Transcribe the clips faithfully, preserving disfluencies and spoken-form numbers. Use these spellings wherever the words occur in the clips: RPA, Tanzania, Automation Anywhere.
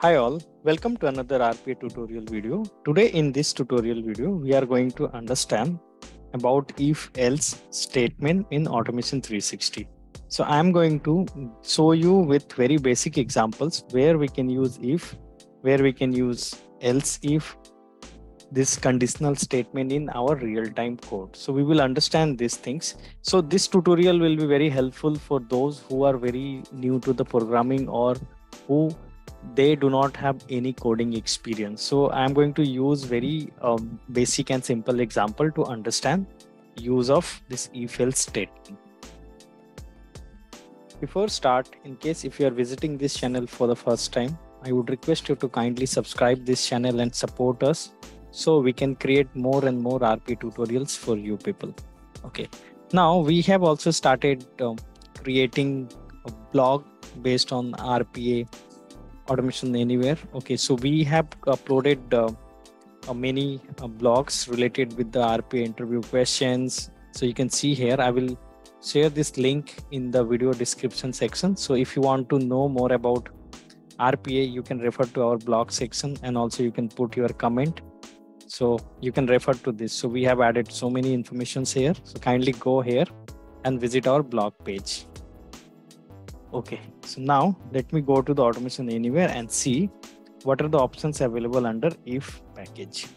Hi all, welcome to another R P A tutorial video. Today in this tutorial video, we are going to understand about if else statement in Automation three sixty. So I'm going to show you with very basic examples where we can use if, where we can use else if, this conditional statement in our real-time code. So we will understand these things. So this tutorial will be very helpful for those who are very new to the programming or who they do not have any coding experience. So I'm going to use very um, basic and simple example to understand use of this if else statement. Before start, in case if you are visiting this channel for the first time, I would request you to kindly subscribe this channel and support us so we can create more and more R P A tutorials for you people. Okay, now we have also started um, creating a blog based on R P A Automation Anywhere. Okay, so we have uploaded uh, uh, many uh, blogs related with the R P A interview questions. So you can see here, I will share this link in the video description section. So if you want to know more about R P A, you can refer to our blog section, and also you can put your comment. So you can refer to this. So we have added so many informations here. So kindly go here and visit our blog page. Okay, so now let me go to the Automation Anywhere and see what are the options available under if package.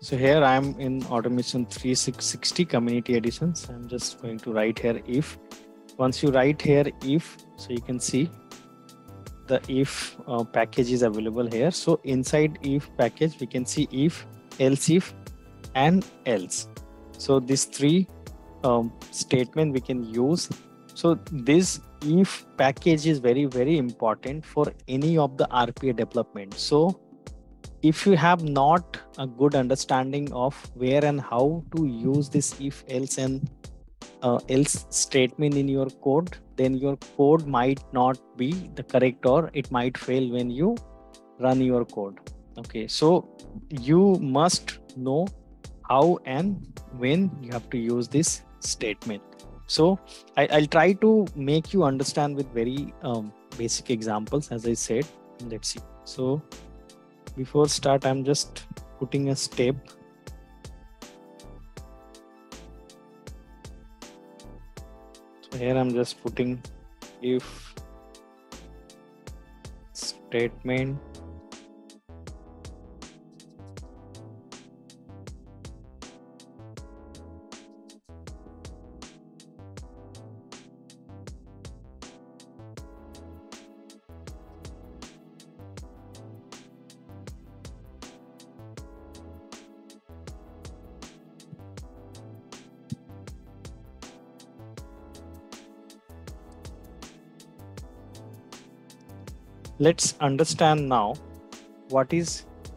So here I am in Automation three sixty Community Editions. I'm just going to write here if. Once you write here if, so you can see the if uh, package is available here. So inside if package, we can see if, else if, and else. So these three Um, statement we can use. So this if package is very very important for any of the R P A development. So if you have not a good understanding of where and how to use this if, else, and uh, else statement in your code, then your code might not be the correct, or it might fail when you run your code. Okay, so you must know how and when you have to use this statement. So I, I'll try to make you understand with very um, basic examples, as I said. Let's see. So before start, I'm just putting a step. So here I'm just putting if statement. Let's understand now what is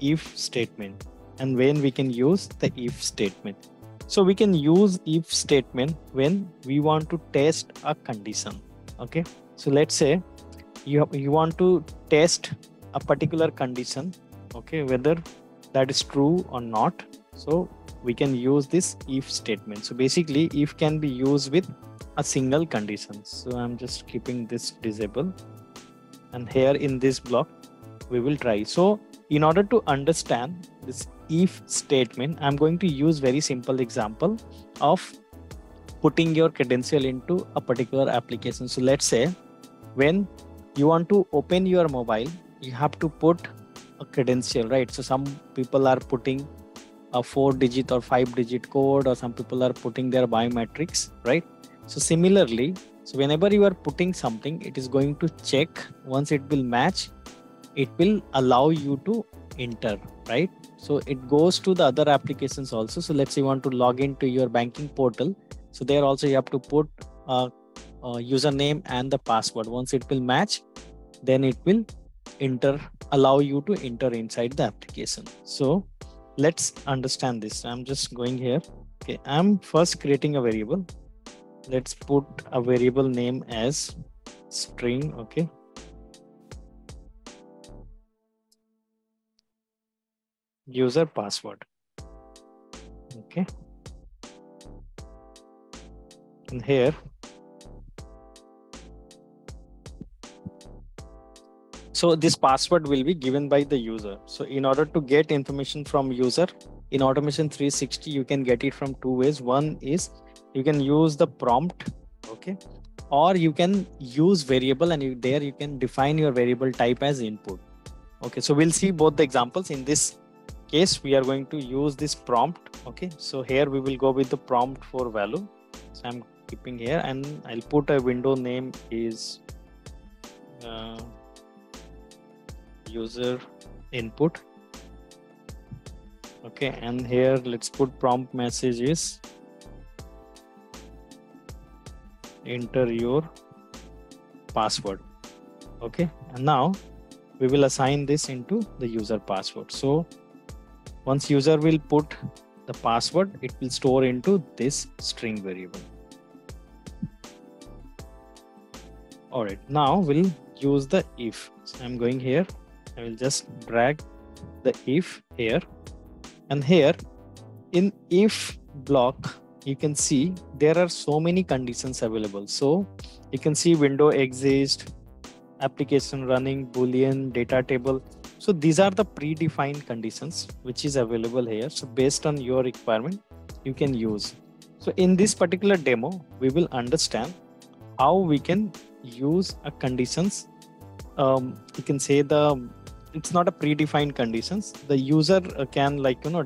if statement and when we can use the if statement. So we can use if statement when we want to test a condition. Okay, so let's say you have, you want to test a particular condition, okay, whether that is true or not. So we can use this if statement. So basically if can be used with a single condition. So I'm just keeping this disabled. And here in this block, we will try. So in order to understand this if statement, I'm going to use very simple example of putting your credential into a particular application. So let's say when you want to open your mobile, you have to put a credential, right? So some people are putting a four digit or five digit code, or some people are putting their biometrics, right? So similarly, so whenever you are putting something, it is going to check. Once it will match, it will allow you to enter, right? So it goes to the other applications also. So let's say you want to log into your banking portal. So there also you have to put a, a username and the password. Once it will match, then it will enter, allow you to enter inside the application. So let's understand this. I'm just going here. Okay, I'm first creating a variable. Let's put a variable name as string. Okay. User password. Okay. And here So this password will be given by the user. So in order to get information from user in Automation three sixty, you can get it from two ways. One is you can use the prompt, okay, or you can use variable, and you, there you can define your variable type as input. Okay, so we'll see both the examples. In this case, we are going to use this prompt. Okay, so here we will go with the prompt for value. So I'm keeping here, and I'll put a window name is uh, user input. Okay, and here let's put prompt message is enter your password. Okay, and now we will assign this into the user password. So once user will put the password, it will store into this string variable. All right, now we'll use the if. So I'm going here. I will just drag the if here, and here in if block, you can see there are so many conditions available. So you can see window exist, application running, boolean, data table. So these are the predefined conditions which is available here. So based on your requirement, you can use. So in this particular demo, we will understand how we can use a conditions. Um, you can say the it's not a predefined conditions. The user can like, you know,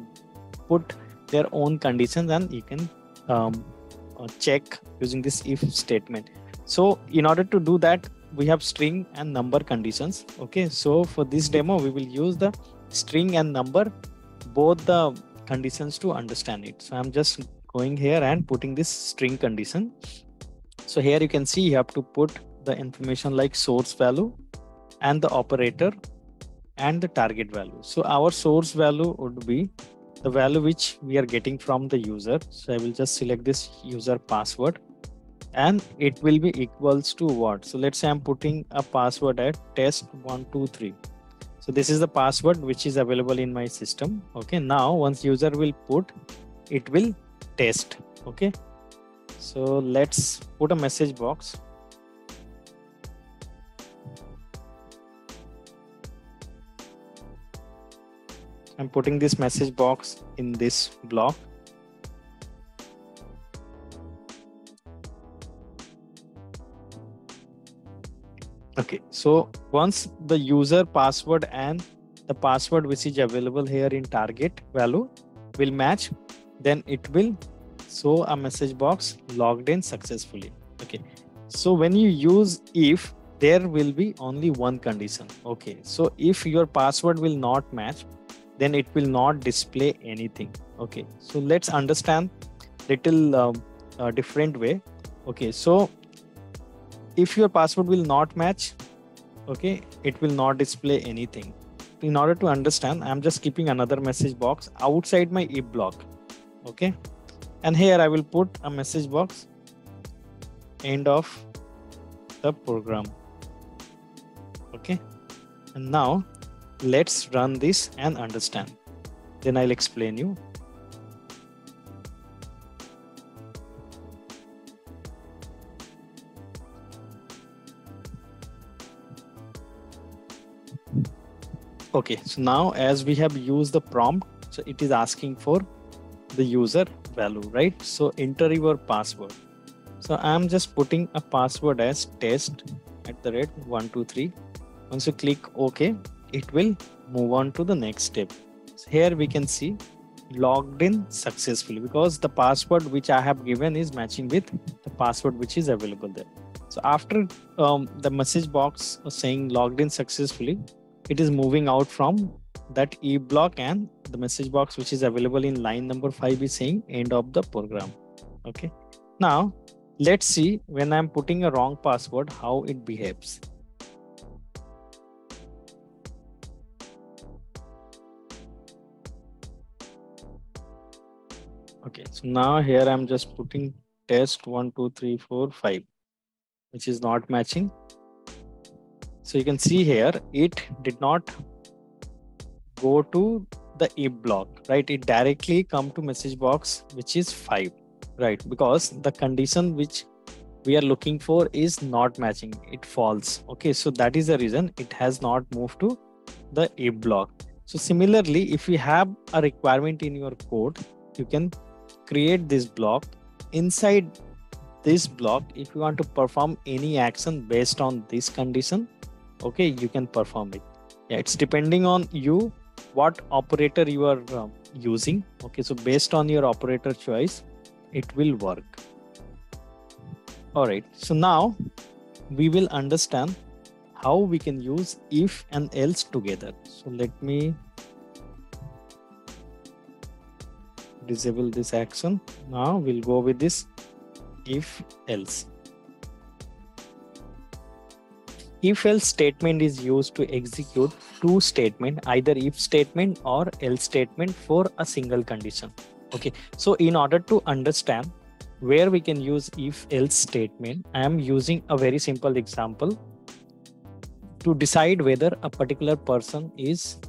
put their own conditions, and you can um, check using this if statement. So in order to do that, we have string and number conditions. Okay, so for this demo, we will use the string and number, both the conditions, to understand it. So I'm just going here and putting this string condition. So here you can see you have to put the information like source value and the operator and the target value. So our source value would be the value which we are getting from the user. So I will just select this user password, and it will be equals to what? So let's say I'm putting a password at test one two three. So this is the password which is available in my system. Okay, now once user will put, it will test. Okay, so let's put a message box. I'm putting this message box in this block. Okay, so once the user password and the password which is available here in target value will match, then it will show a message box logged in successfully. Okay, so when you use if, there will be only one condition. Okay, so if your password will not match, then it will not display anything. Okay, so let's understand little uh, uh, different way. Okay, so if your password will not match, okay, it will not display anything. In order to understand, I'm just keeping another message box outside my if block. Okay, and here I will put a message box end of the program. Okay, and now let's run this and understand, then I'll explain you. Okay, so now as we have used the prompt, so it is asking for the user value, right? So enter your password. So I'm just putting a password as test at the rate one two three. Once you click OK, it will move on to the next step. So here we can see logged in successfully, because the password which I have given is matching with the password which is available there. So after um, the message box saying logged in successfully, it is moving out from that E block, and the message box which is available in line number five is saying end of the program. Okay, now let's see when I'm putting a wrong password, how it behaves. Okay, so now here I'm just putting test one, two, three, four, five, which is not matching. So you can see here, it did not go to the if block, right? It directly come to message box, which is five, right? Because the condition which we are looking for is not matching. It false. Okay, so that is the reason it has not moved to the if block. So similarly, if you have a requirement in your code, you can create this block. Inside this block, if you want to perform any action based on this condition, okay, you can perform it. Yeah, it's depending on you what operator you are uh, using. Okay, so based on your operator choice, it will work. All right, so now we will understand how we can use if and else together. So let me disable this action. Now we'll go with this if else. If else statement is used to execute two statements, either if statement or else statement for a single condition. Okay, so in order to understand where we can use if else statement, I am using a very simple example to decide whether a particular person is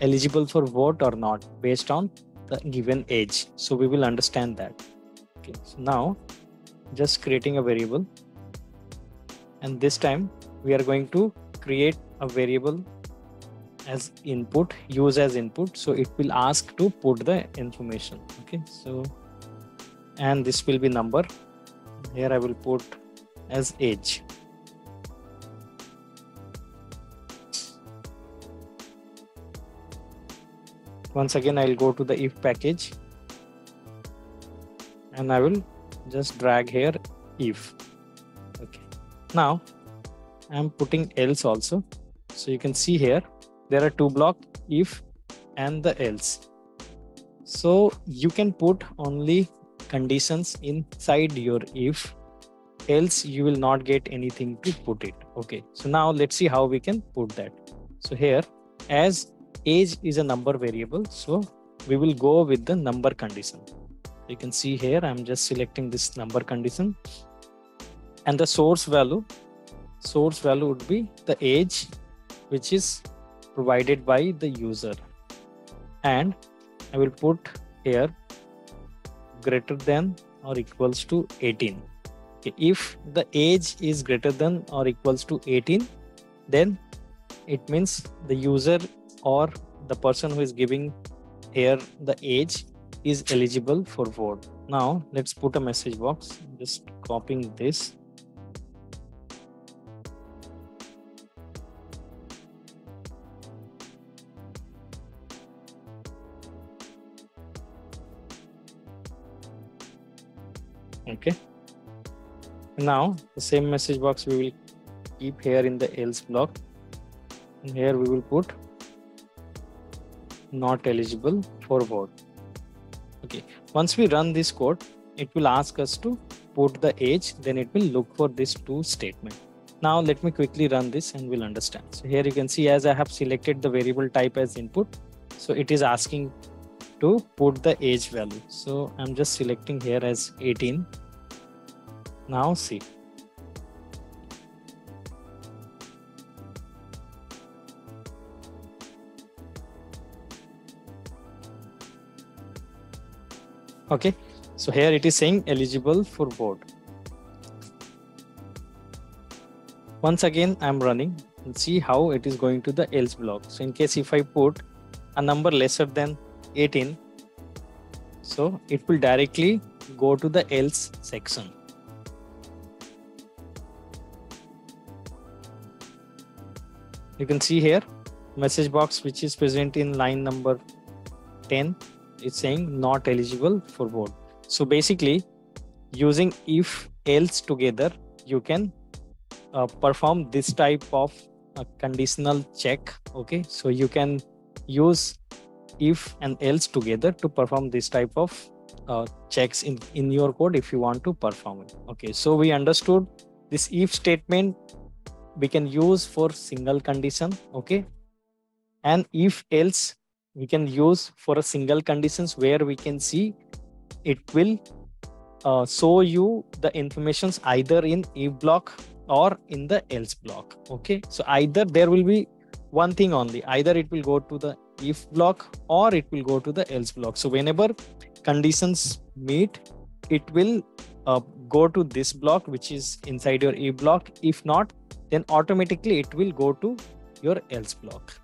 eligible for vote or not based on the given age. So we will understand that. Okay, so now just creating a variable, and this time we are going to create a variable as input, use as input. So it will ask to put the information. Okay, so and this will be number. Here I will put as age. Once again, I'll go to the if package and I will just drag here if. Okay, now I'm putting else also. So you can see here there are two blocks, if and the else. So you can put only conditions inside your if, else you will not get anything to put it. Okay, so now let's see how we can put that. So here, as age is a number variable, so we will go with the number condition. You can see here I'm just selecting this number condition, and the source value source value would be the age which is provided by the user, and I will put here greater than or equals to eighteen. Okay, if the age is greater than or equals to eighteen, then it means the user or the person who is giving here the age is eligible for vote. Now let's put a message box. I'm just copying this. Okay, now the same message box we will keep here in the else block, and here we will put not eligible for vote. Okay, once we run this code, it will ask us to put the age, then it will look for this two statement. Now let me quickly run this and we'll understand. So here you can see, as I have selected the variable type as input, so it is asking to put the age value. So I'm just selecting here as eighteen. Now see. Okay, so here it is saying eligible for vote. Once again, I'm running and see how it is going to the else block. So in case if I put a number lesser than eighteen, so it will directly go to the else section. You can see here message box which is present in line number ten, it's saying not eligible for vote. So basically, using if else together, you can uh, perform this type of uh, conditional check. Okay, so you can use if and else together to perform this type of uh, checks in in your code if you want to perform it. Okay, so we understood this if statement we can use for single condition. Okay, and if else we can use for a single conditions, where we can see it will uh, show you the informations either in if block or in the else block. Okay, so either there will be one thing only, either it will go to the if block or it will go to the else block. So whenever conditions meet, it will uh, go to this block, which is inside your E block. If not, then automatically it will go to your else block.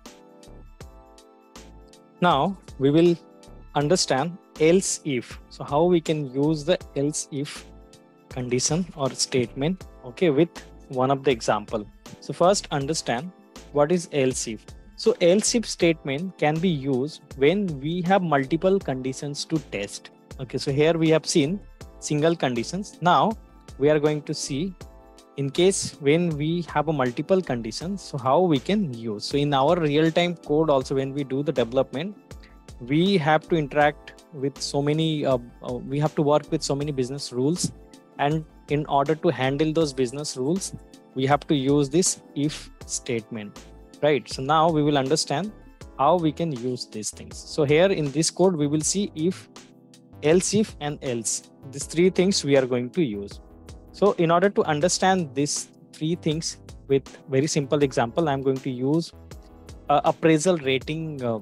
Now we will understand else if. So how we can use the else if condition or statement, okay, with one of the example. So first understand what is else if. So else if statement can be used when we have multiple conditions to test. Okay, so here we have seen single conditions. Now we are going to see in case when we have a multiple conditions, so how we can use. So in our real-time code also, when we do the development, we have to interact with so many, uh, uh, we have to work with so many business rules. And in order to handle those business rules, we have to use this if statement, right? So now we will understand how we can use these things. So here in this code, we will see if, else if, and else. These three things we are going to use. So in order to understand these three things with very simple example, I'm going to use a appraisal rating uh,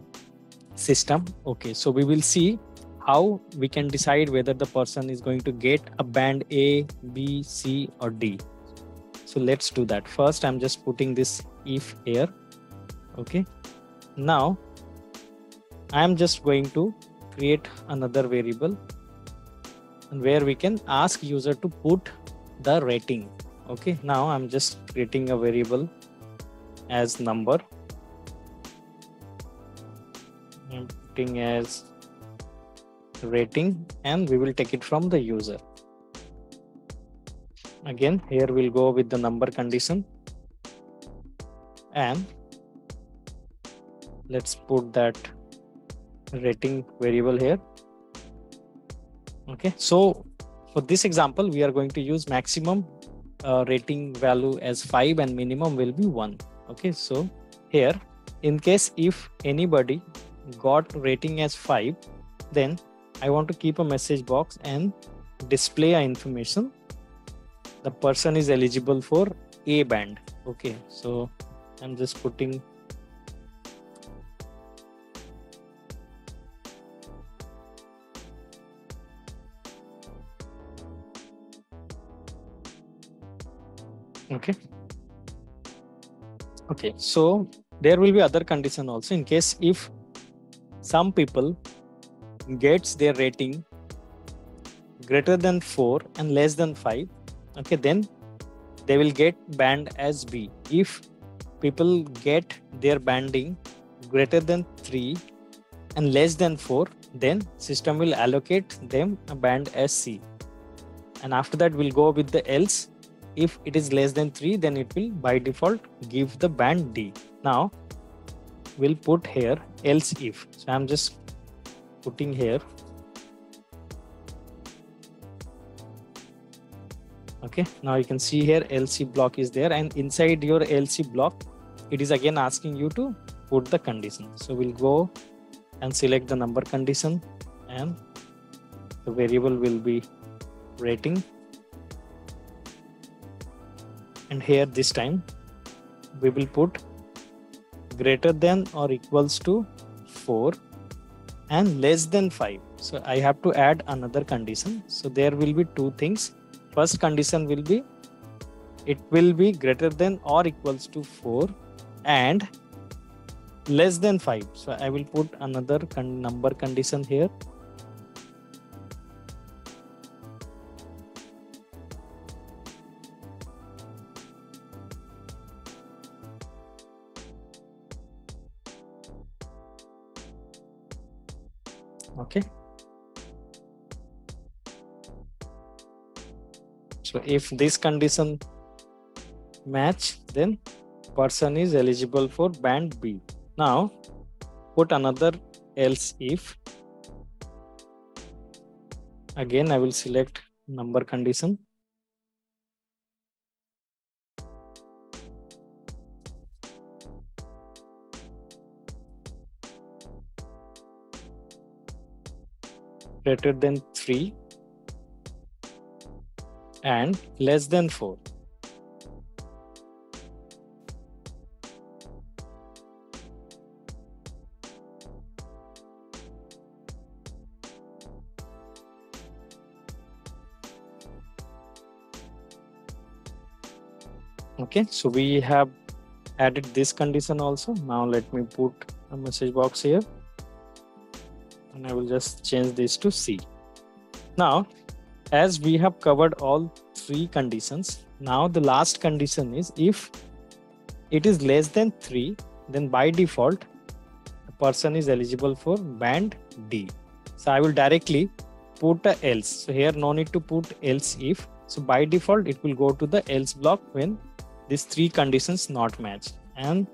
system. Okay, so we will see how we can decide whether the person is going to get a band A, B, C, or D. So let's do that. First, I'm just putting this if here. Okay, now I'm just going to create another variable and where we can ask user to put the rating. Okay, now I'm just creating a variable as number. I'm putting as rating and we will take it from the user. Again, here we'll go with the number condition and let's put that rating variable here. Okay, so for this example, we are going to use maximum uh, rating value as five and minimum will be one. Okay, so here in case if anybody got rating as five, then I want to keep a message box and display information. The person is eligible for A band. Okay, so I'm just putting okay okay so there will be other condition also. In case if some people gets their rating greater than four and less than five, okay, then they will get band as B. If people get their banding greater than three and less than four, then system will allocate them a band as C. And after that we'll go with the else. If it is less than three, then it will by default give the band D. Now we'll put here else if. So I'm just putting here, okay, now you can see here L C block is there, and inside your L C block it is again asking you to put the condition. So we'll go and select the number condition and the variable will be rating, and here this time we will put greater than or equals to four and less than five. So I have to add another condition. So there will be two things. First condition will be it will be greater than or equals to four and less than five. So I will put another con- number condition here. Okay, so if this condition match, then person is eligible for band B. Now put another else if. Again, I will select number condition. Greater than three and less than four. Okay, so we have added this condition also. Now let me put a message box here and I will just change this to C. Now, as we have covered all three conditions, now the last condition is if it is less than three, then by default the person is eligible for band D. So I will directly put a else. So here no need to put else if. So by default it will go to the else block when these three conditions not match, and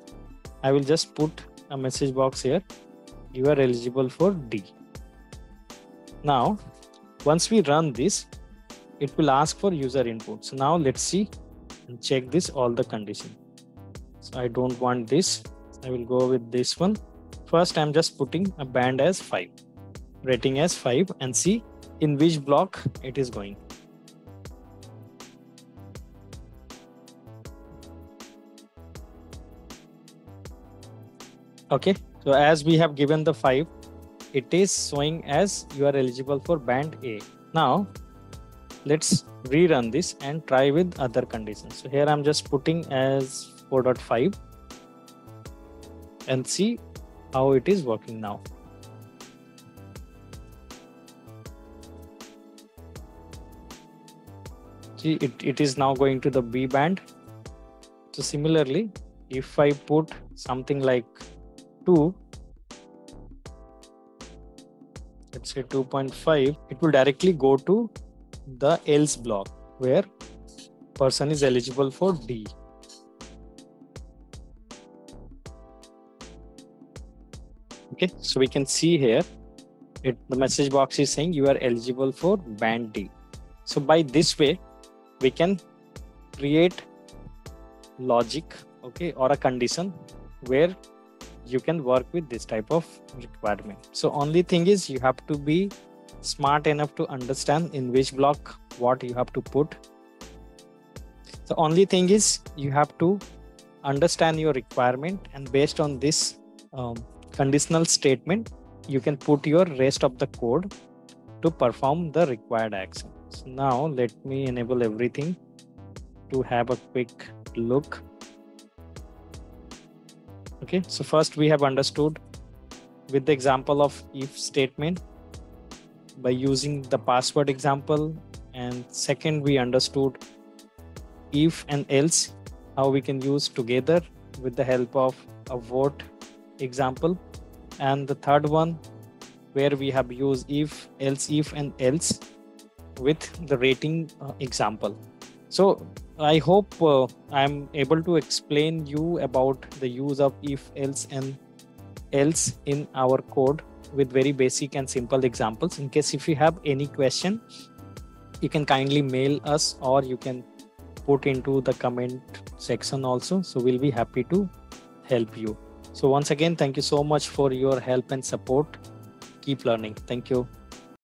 I will just put a message box here, you are eligible for D. Now once we run this, it will ask for user input. So now let's see and check this all the condition. So I don't want this, I will go with this one first. I'm just putting a band as five, rating as five, and see in which block it is going. Okay, so as we have given the five, it is showing as you are eligible for band A. Now let's rerun this and try with other conditions. So here I'm just putting as four point five and see how it is working now. See, it, it is now going to the B band. So similarly, if I put something like two, let's say two point five, it will directly go to the else block where person is eligible for D. Okay, so we can see here it the message box is saying you are eligible for band D. So by this way we can create logic, okay, or a condition where you can work with this type of requirement. So only thing is you have to be smart enough to understand in which block what you have to put. The only thing is you have to understand your requirement, and based on this um, conditional statement you can put your rest of the code to perform the required actions. Now let me enable everything to have a quick look. Okay, so first we have understood with the example of if statement by using the password example, and second we understood if and else, how we can use together with the help of a vote example, and the third one where we have used if, else, if and else with the rating uh, example. So I hope uh, I'm able to explain you about the use of if, else and else in our code with very basic and simple examples. In case if you have any question, you can kindly mail us or you can put into the comment section also. So we'll be happy to help you. So once again, thank you so much for your help and support. Keep learning. Thank you.